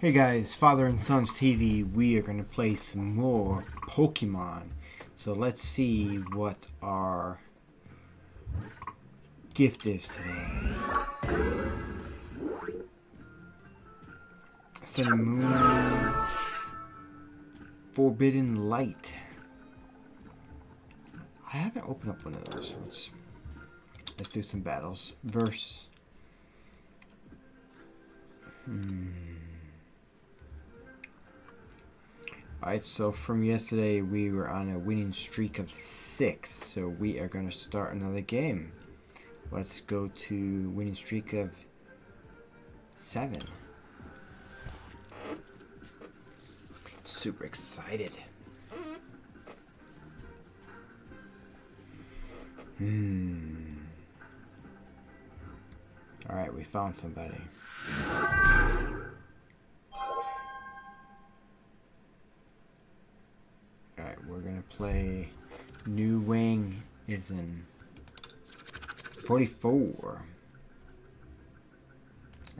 Hey guys, Father and Sons TV, we are going to play some more Pokemon. So let's see what our gift is today. Sun Moon Forbidden Light. I haven't opened up one of those. Let's do some battles. Verse. Alright, so from yesterday we were on a winning streak of 6, so we are going to start another game. Let's go to winning streak of 7. Super excited. Alright, we found somebody. We're gonna play New Wing is in 44.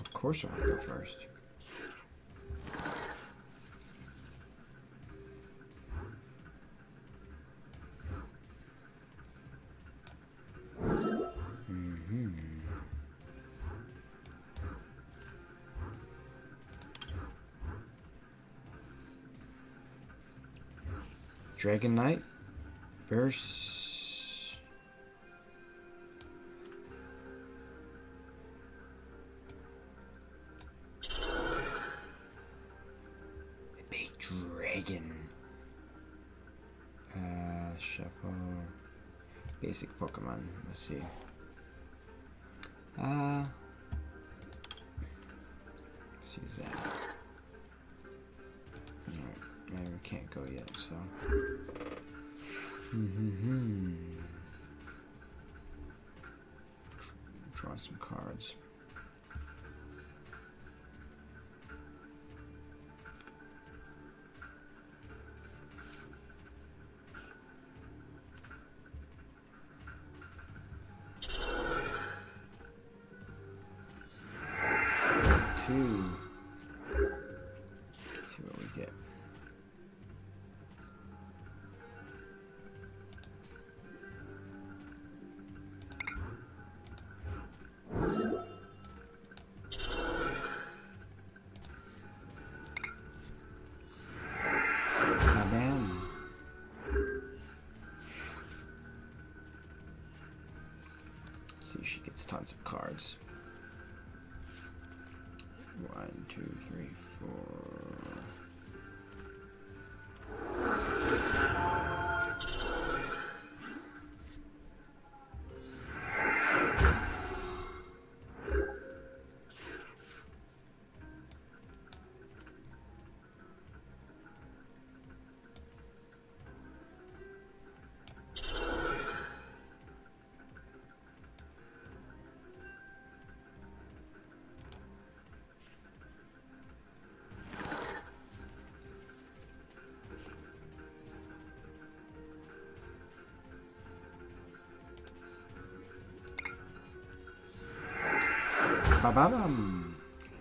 Of course I want to go first. Dragon Knight versus Big Dragon. Shuffle basic Pokemon. Let's see. Let's use that. Maybe we can't go yet, so. Drawing some cards. See, she gets tons of cards. 1, 2, 3, 4. Ba-ba-bum.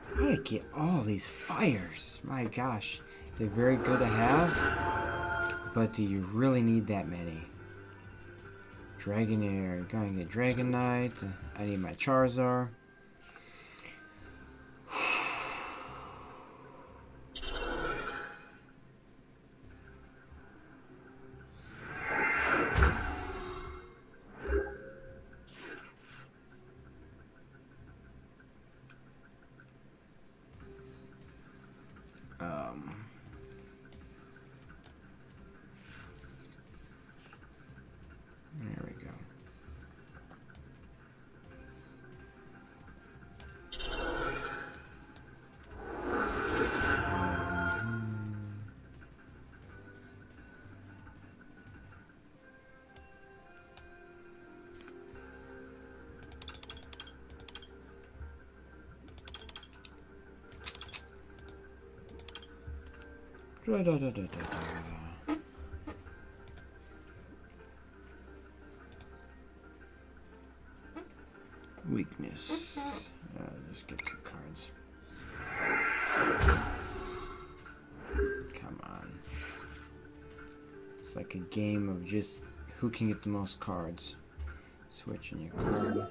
How do I get all these fires? My gosh, they're very good to have, but do you really need that many? Dragonair, going to Dragonite. I need my Charizard. Weakness. Just get 2 cards. It's like a game of just who can get the most cards. Switching your card.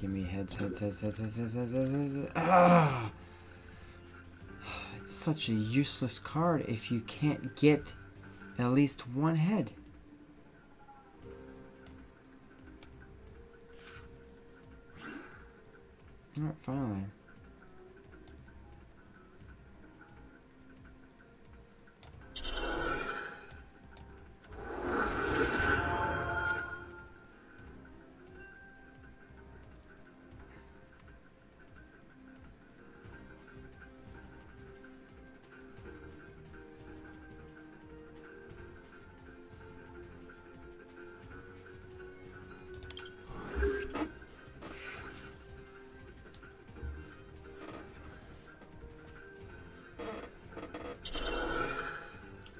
Give me heads. Ah! It's such a useless card if you can't get at least one head. Alright, finally.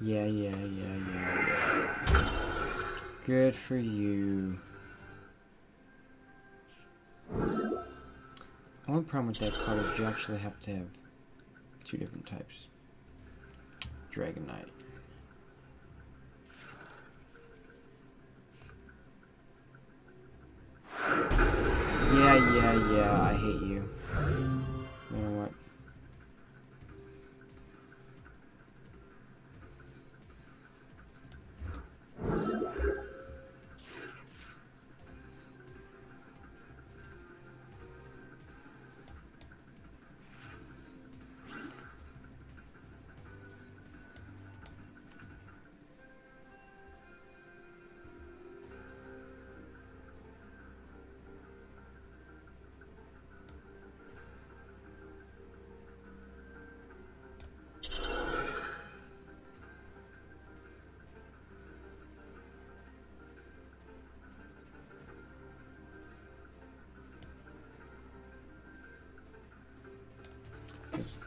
Yeah. Good for you. Only problem with that card is you actually have to have two different types. Dragonite. Yeah, I hate you. You know what?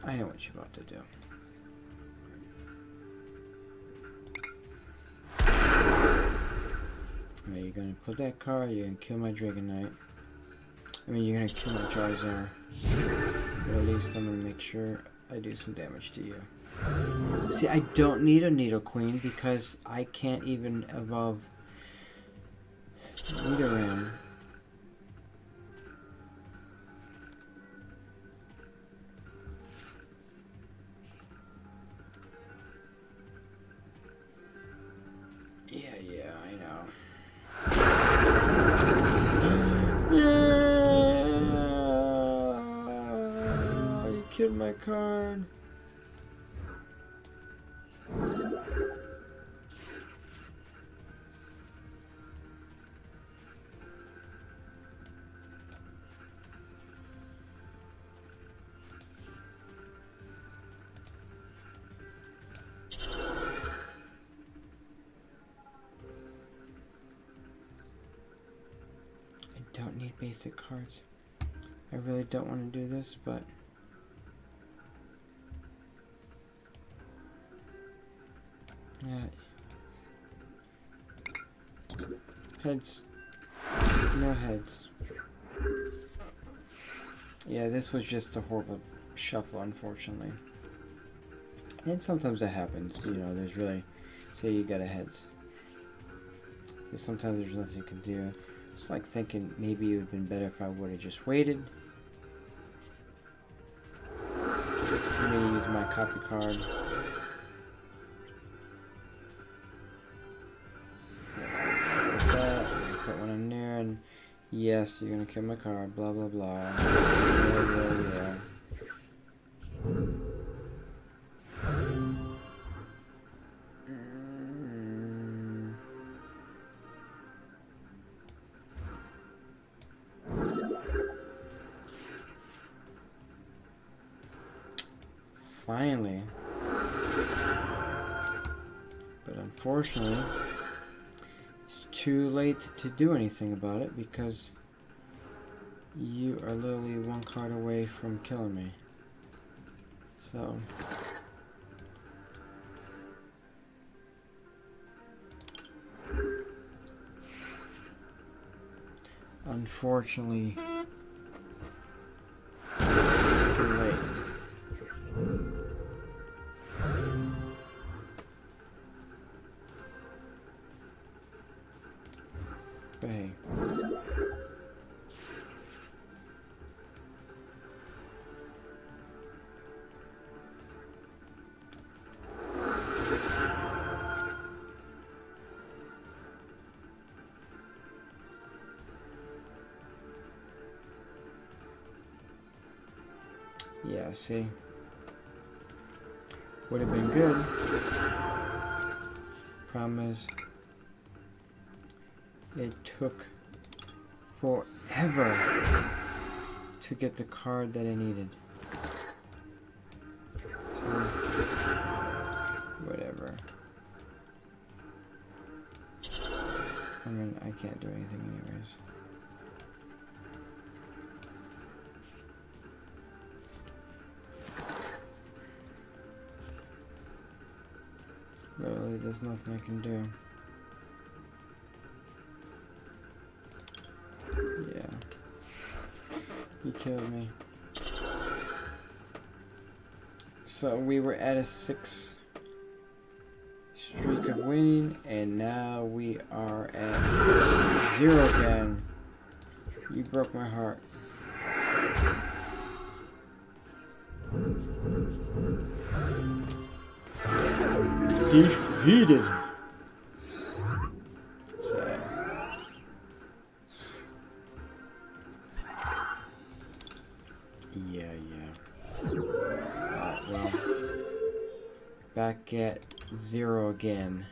I know what you're about to do. Alright, you're gonna put that card, you're gonna kill my Dragonite. I mean, you're gonna kill my Charizard. But at least I'm gonna make sure I do some damage to you. See, I don't need a Needle Queen because I can't even evolve Nidoran. My card. I don't need basic cards. I really don't want to do this, but heads. No heads. Yeah, this was just a horrible shuffle, unfortunately. And sometimes that happens, you know, there's really... Say you got a heads. Because sometimes there's nothing you can do. It's like thinking maybe it would have been better if I would have just waited. I'm going to use my copy card. Yes, you're gonna kill my card, blah blah blah. Yeah. Finally. But unfortunately, it's too late to do anything about it because you are literally one card away from killing me. So... unfortunately, it's too late. But hey. Yeah, see, would have been good. Problem is, it took forever to get the card that I needed. So, whatever. I mean, I can't do anything anyways. Literally, there's nothing I can do. Yeah. You killed me. So we were at a 6 streak of winning, and now we are at 0 again. You broke my heart. Defeated. Sad. Yeah, yeah. Well, back at 0 again.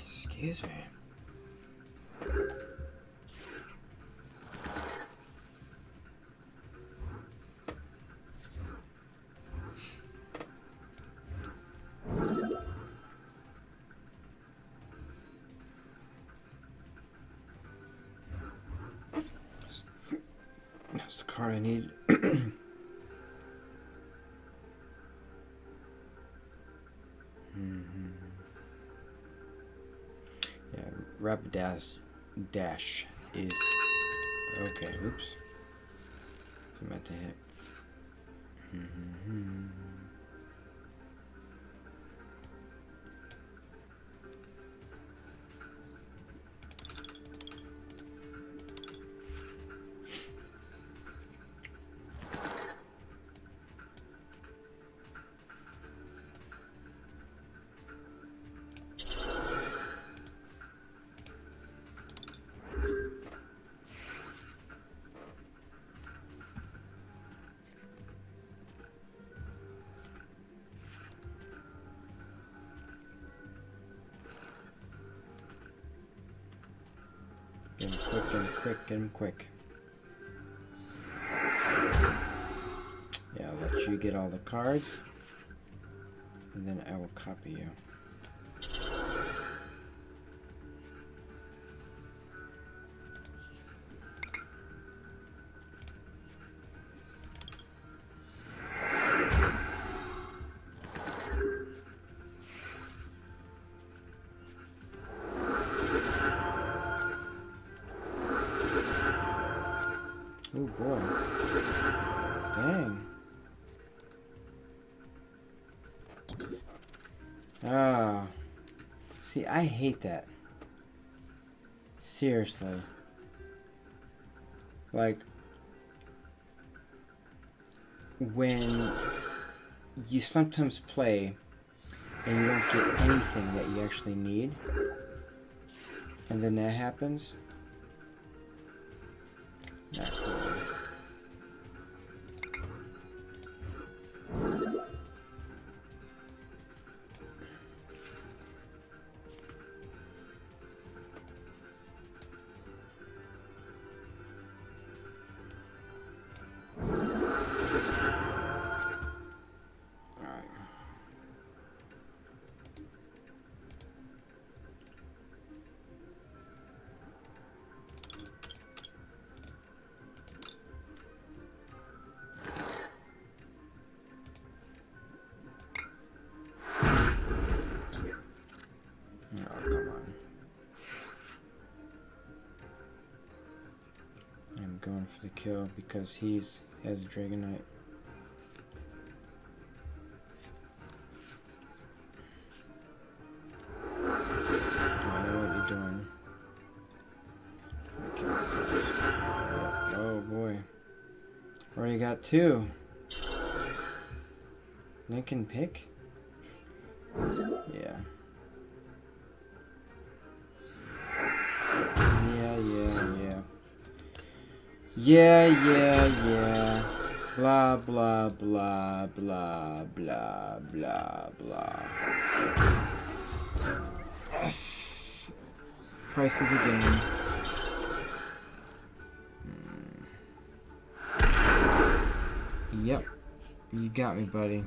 Excuse me. That's the card I need. Rapidash is okay. Oops, it's meant to hit. Get him quick, get him quick, get him quick. Yeah, I'll let you get all the cards. And then I will copy you. Oh boy. Dang. Ah. See, I hate that. Seriously. Like, when you sometimes play and you don't get anything that you actually need, and then that happens. Not cool. I'm going for the kill because he has a Dragonite. I know what you're doing. Okay. Oh boy. Already got two. Nick and pick? Yeah. Yeah. Blah, blah, blah, blah, blah, blah, blah. Yes! Price of the game. Yep. You got me, buddy.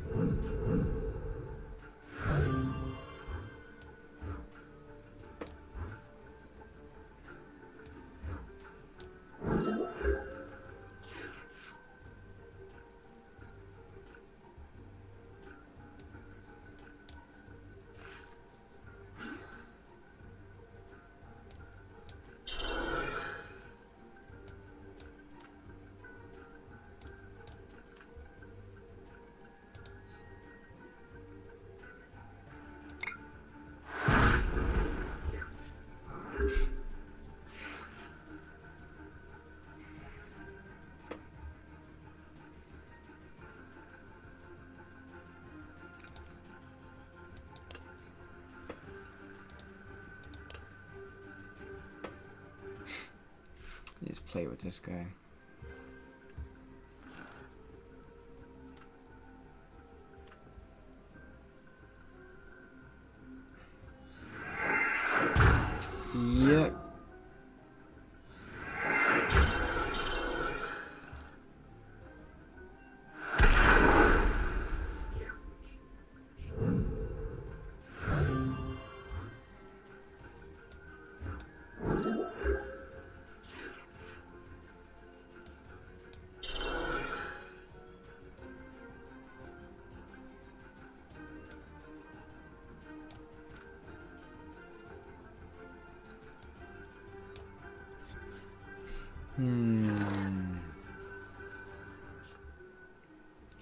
Just play with this guy. Yep.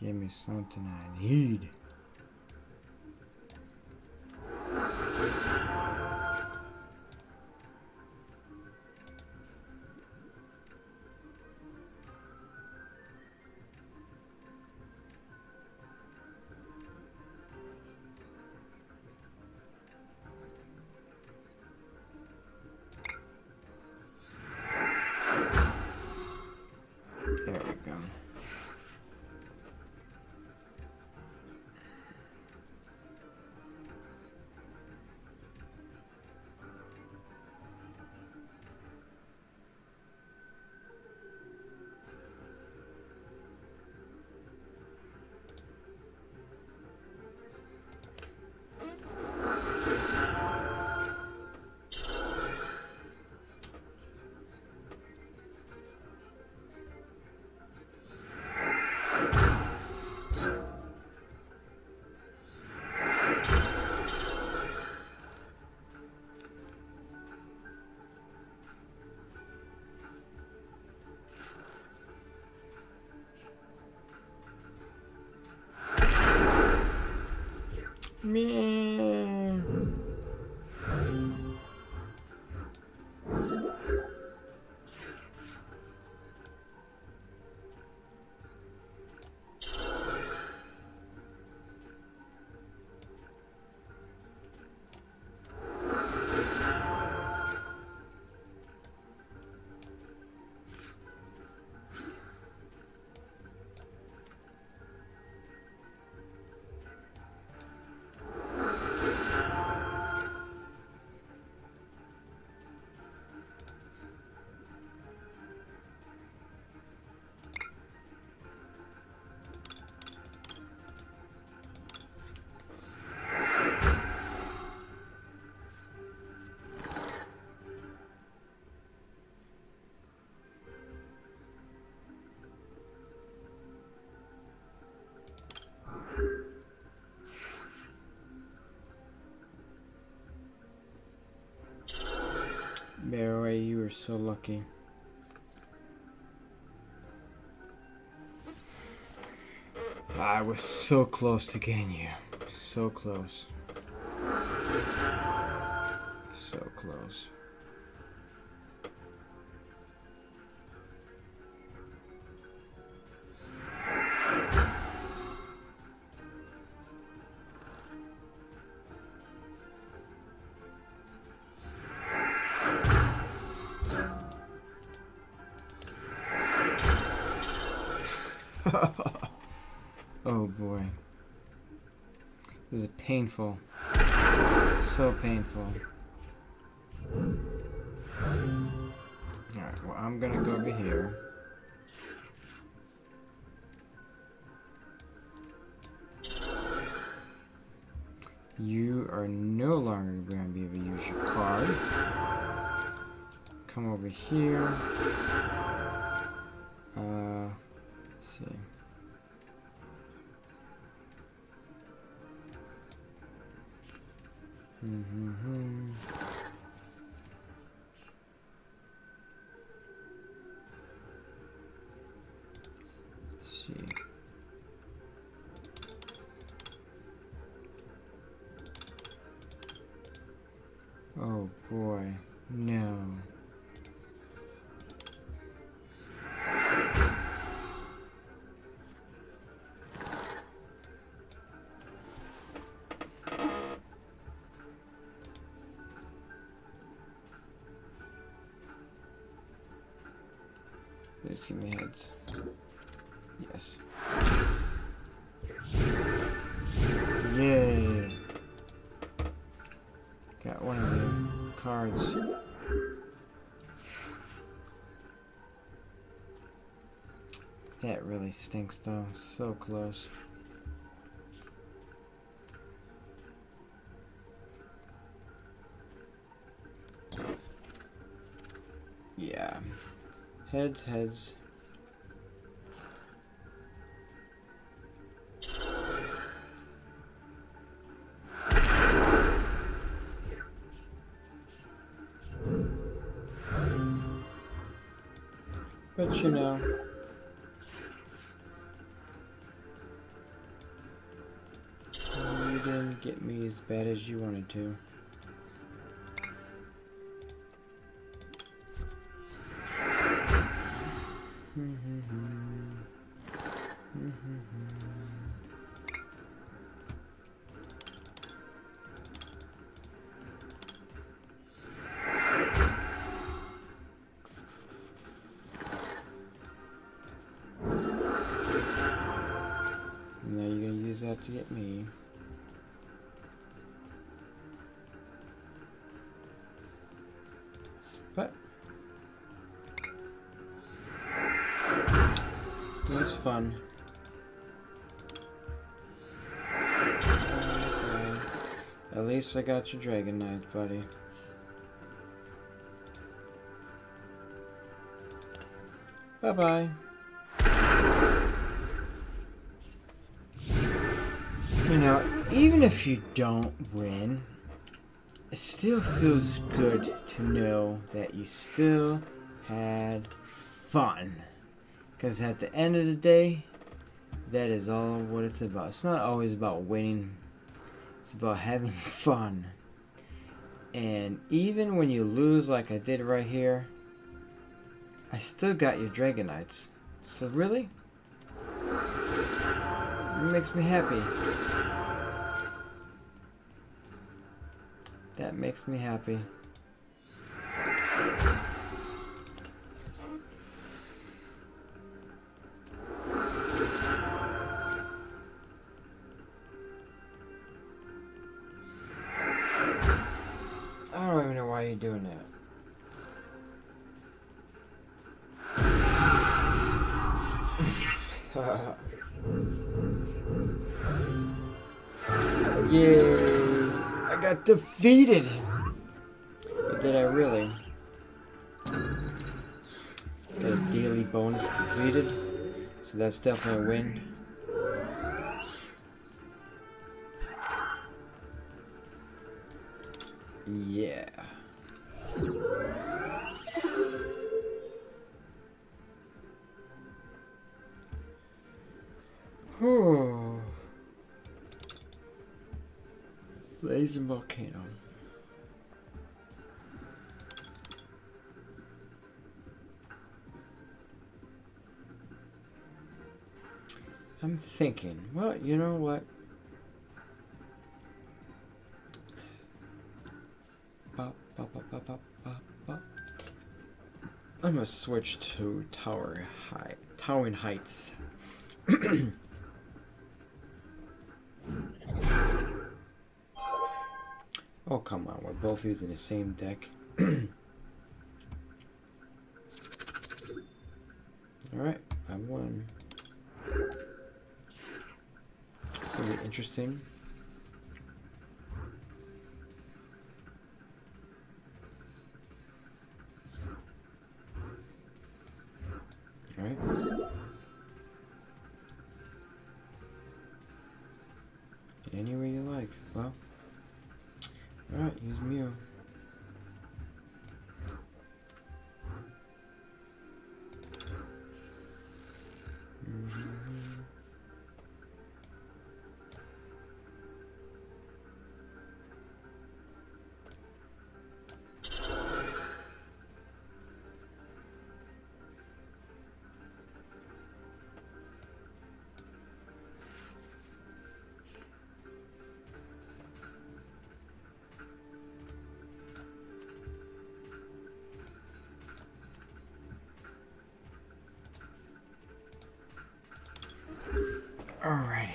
Give me something I need. Man. Bear away, you were so lucky. I was so close to getting you. So close. So close. Oh boy. This is painful. So painful. Alright, well I'm gonna go over here. You are no longer gonna be able to use your card. Come over here. Let's see. Mm-hmm. Let's see. Oh boy, no. Just give me heads. Yes. Yay! Got one of the cards. That really stinks though. So close. Yeah. Heads, heads. But you know. You didn't get me as bad as you wanted to. Now you're gonna use that to get me. But that's fun. Okay. At least I got your Dragonite, buddy. Bye bye. You know, even if you don't win, it still feels good to know that you still had fun. Because at the end of the day, that is all what it's about. It's not always about winning. It's about having fun. And even when you lose like I did right here, I still got your Dragonites. So really, it makes me happy. That makes me happy. I don't even know why you're doing that. Yay! I got defeated! But did I really? Got a daily bonus completed. So that's definitely a win. Yeah. Blazing volcano. I'm thinking, well, you know what? I'm gonna switch to Towering Heights. Oh, come on, we're both using the same deck. Alright, I won. Pretty interesting. Alrighty.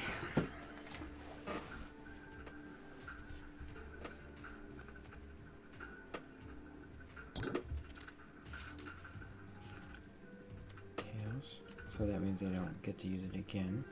Tails. So that means I don't get to use it again.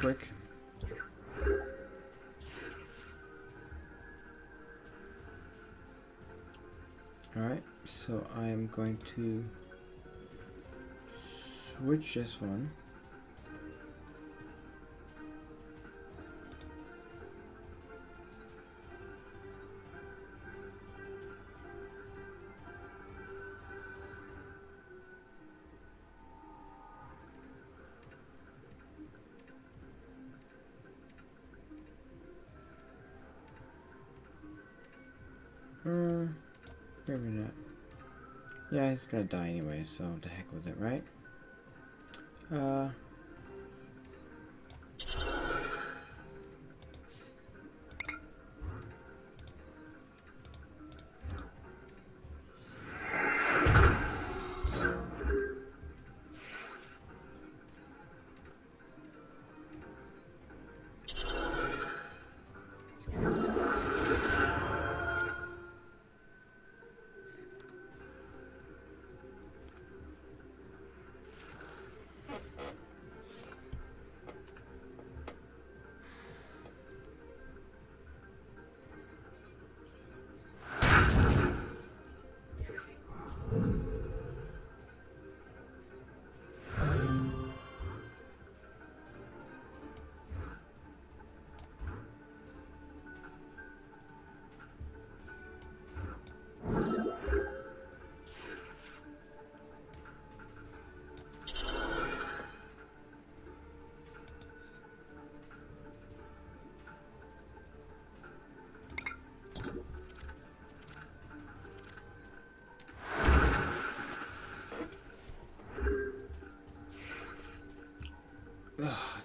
Quick. Alright, so I am going to switch this one. Maybe not. Yeah, he's gonna die anyway, so the heck with it, right?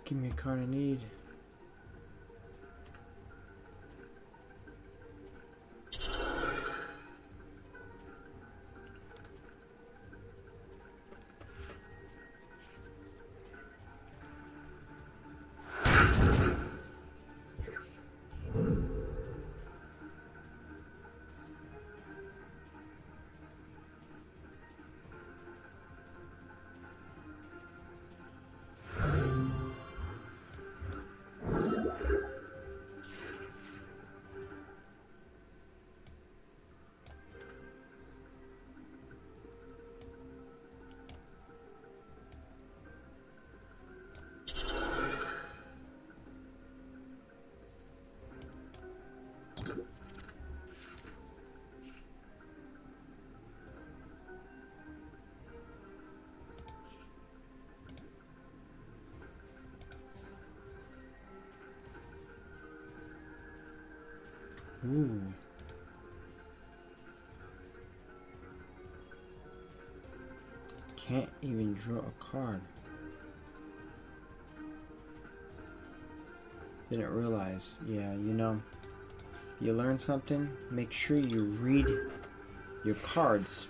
Give me a card I need. Ooh. Can't even draw a card. Didn't realize. Yeah, you know, you learn something, make sure you read your cards.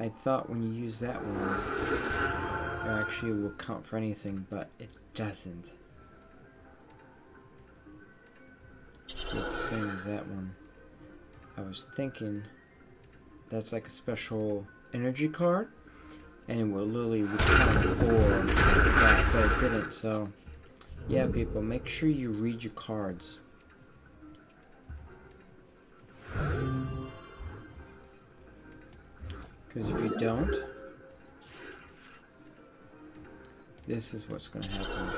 I thought when you use that one, it actually will count for anything, but it doesn't. So it's the same as that one. I was thinking that's like a special energy card, and it will literally count for that, but it didn't. So yeah, people, make sure you read your cards. Because if you don't, this is what's going to happen.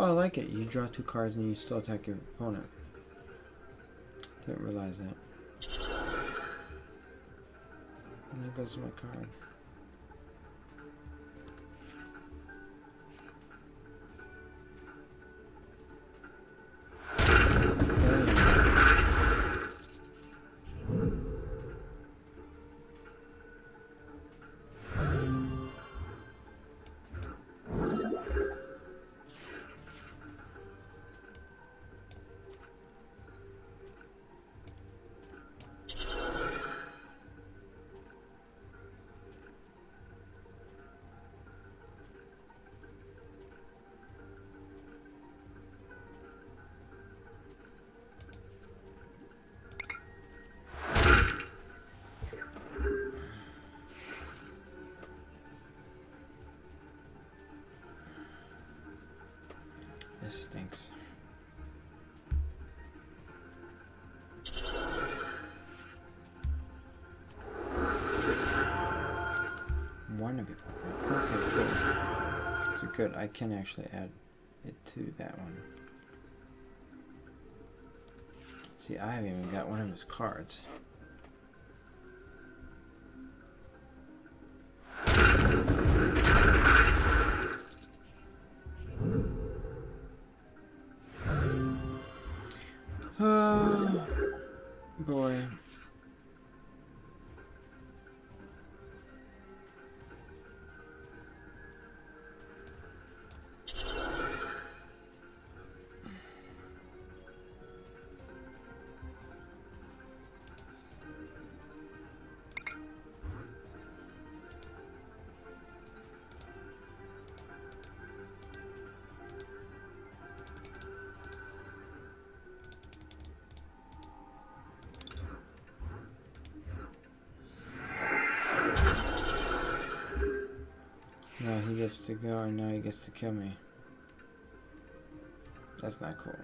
Oh, I like it. You draw two cards and you still attack your opponent. Didn't realize that. And there goes my card. This stinks. One of it. Okay, good. So good, I can actually add it to that one. See, I haven't even got one of his cards. He gets to go, and now he gets to kill me. That's not cool.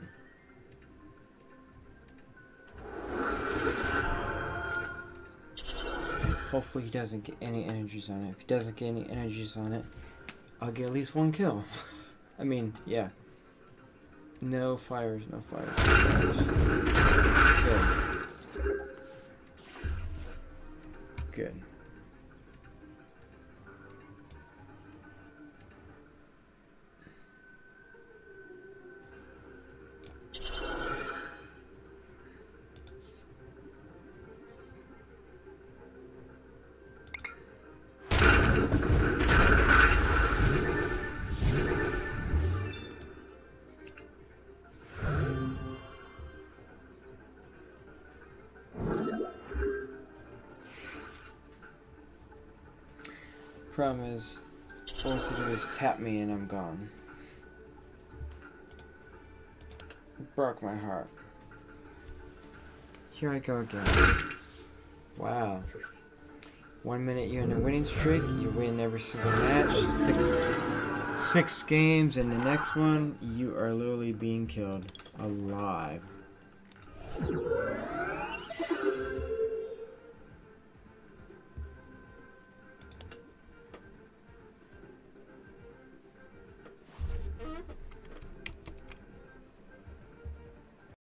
Hopefully he doesn't get any energies on it. If he doesn't get any energies on it, I'll get at least one kill. I mean, yeah. No fires, no fires. Good. Good. problem is, all it has to do is tap me and I'm gone. It broke my heart. Here I go again. Wow. 1 minute you're in a winning streak, you win every single match, six games, and the next one, you are literally being killed alive.